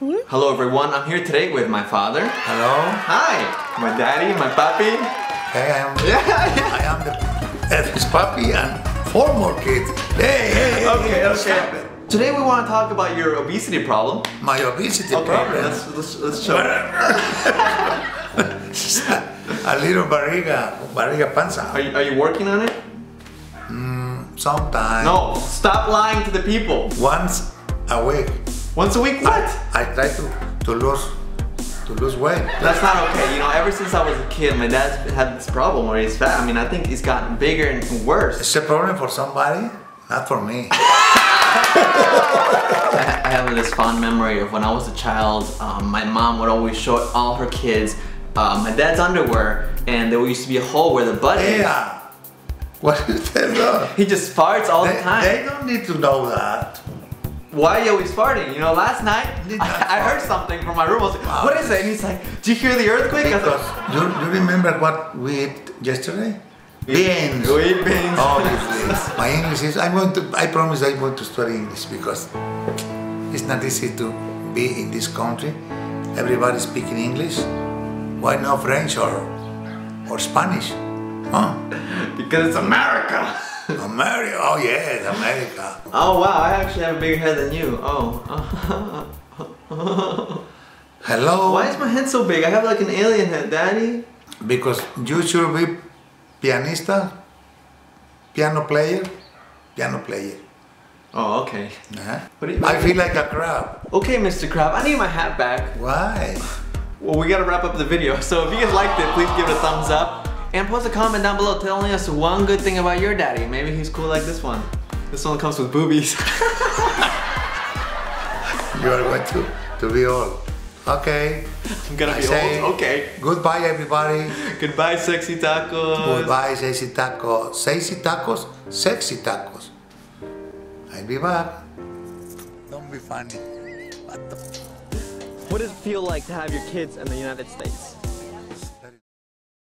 Hello everyone, I'm here today with my father. Hello. Hi. My daddy, my papi. Hey, I am. I am his papi and four more kids. Hey. Okay. Today we want to talk about your obesity problem. My obesity problem? Let's show A little barriga panza. Are you working on it? Sometimes. No, stop lying to the people. Once a week. Once a week, what? I try to lose weight. That's not okay. You know, ever since I was a kid, my dad's had this problem where he's fat. I mean, I think he's gotten bigger and worse. It's a problem for somebody, not for me. I have this fond memory of when I was a child, my mom would always show all her kids my dad's underwear, and there used to be a hole where the butt is. Yeah. What is that? He just farts all the time. They don't need to know that. Why are you always farting? You know, last night I heard something from my room. I was like, wow, what is it? And he's like, do you hear the earthquake? I was like, do you remember what we ate yesterday? Beans. We eat beans. Oh, my English is, I promise I'm going to study English because it's not easy to be in this country. Everybody speaking English. Why not French or Spanish? Huh? Because it's America. America, oh yes, America. Oh wow, I actually have a bigger head than you. Oh. Hello? Why is my head so big? I have like an alien head, Daddy. Because you should be pianista, piano player. Oh, okay. Uh-huh. I feel like a crab. Okay, Mr. Crab, I need my hat back. Why? Well, we gotta wrap up the video. So if you guys liked it, please give it a thumbs up. And post a comment down below telling us one good thing about your daddy. Maybe he's cool like this one. This one comes with boobies. You are going to be old. Okay. I'm gonna be old? Okay. Goodbye, everybody. Goodbye, sexy tacos. Goodbye, sexy tacos. Sexy tacos, sexy tacos. I'll be back. Don't be funny. What does it feel like to have your kids in the United States?